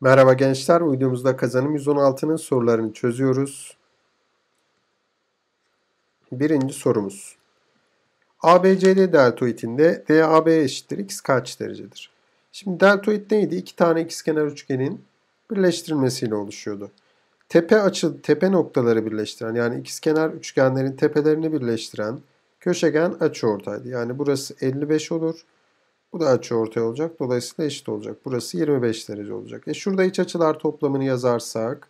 Merhaba gençler, bu videomuzda kazanım 116'nın sorularını çözüyoruz. Birinci sorumuz. ABCD deltoidinde DAB eşittir x kaç derecedir? Şimdi deltoid neydi? İki tane ikizkenar üçgenin birleştirilmesiyle oluşuyordu. Tepe noktaları birleştiren, yani ikizkenar üçgenlerin tepelerini birleştiren köşegen açıortaydı. Yani burası 55 olur. Bu da açıortay olacak. Dolayısıyla eşit olacak. Burası 25 derece olacak. Şurada iç açılar toplamını yazarsak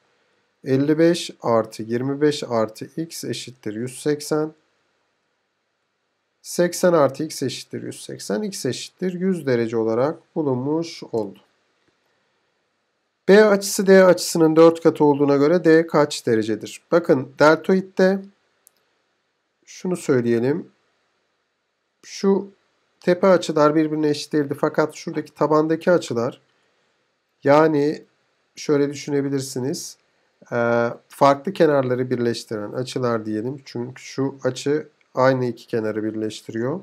55 artı 25 artı x eşittir 180. 80 artı x eşittir 180. X eşittir 100 derece olarak bulunmuş oldu. B açısı D açısının 4 katı olduğuna göre D kaç derecedir? Bakın deltoidde şunu söyleyelim. Şu tepe açılar birbirine eşit değildi. Fakat şuradaki tabandaki açılar, yani şöyle düşünebilirsiniz. Farklı kenarları birleştiren açılar diyelim. Çünkü şu açı aynı iki kenarı birleştiriyor.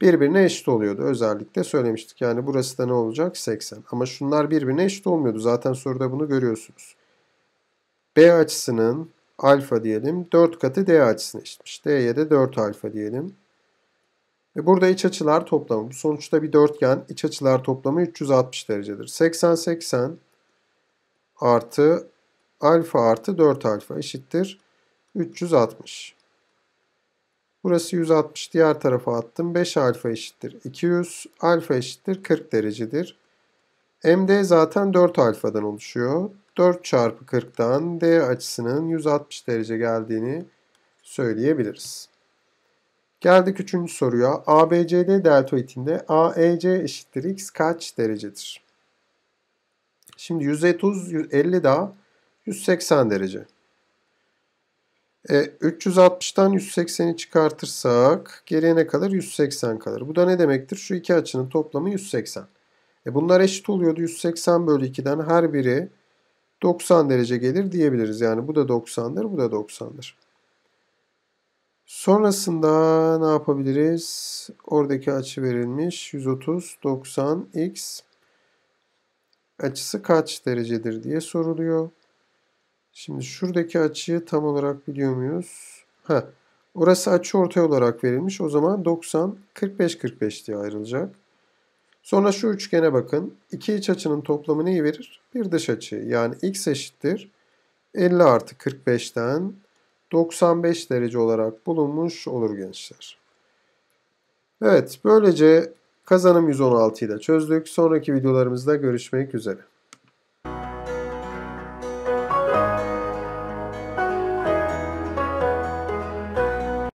Birbirine eşit oluyordu. Özellikle söylemiştik. Yani burası da ne olacak? 80. Ama şunlar birbirine eşit olmuyordu. Zaten soruda bunu görüyorsunuz. B açısının alfa diyelim 4 katı D açısına eşitmiş. D'ye de 4 alfa diyelim. Ve burada iç açılar toplamı. Bu sonuçta bir dörtgen. İç açılar toplamı 360 derecedir. 80-80 artı alfa artı 4 alfa eşittir 360. Burası 160, diğer tarafa attım. 5 alfa eşittir 200. Alfa eşittir 40 derecedir. MD zaten 4 alfadan oluşuyor. 4 çarpı 40'tan D açısının 160 derece geldiğini söyleyebiliriz. Geldik 3. soruya. ABCD deltoidinde AEC eşittir x kaç derecedir? Şimdi 130, 150 daha 180 derece. 360'tan 180'i çıkartırsak geriye ne kalır? 180 kalır. Bu da ne demektir? Şu iki açının toplamı 180. Bunlar eşit oluyordu. 180 bölü 2'den her biri 90 derece gelir diyebiliriz. Yani bu da 90'dır, bu da 90'dır. Sonrasında ne yapabiliriz? Oradaki açı verilmiş. 130, 90, x açısı kaç derecedir diye soruluyor. Şimdi şuradaki açıyı tam olarak biliyor muyuz? Orası açıortay olarak verilmiş. O zaman 90, 45, 45 diye ayrılacak. Sonra şu üçgene bakın. İki iç açının toplamı neyi verir? Bir dış açıyı. Yani x eşittir 50 artı 45'ten 95 derece olarak bulunmuş olur gençler. Evet, böylece kazanım 116'yı da çözdük. Sonraki videolarımızda görüşmek üzere.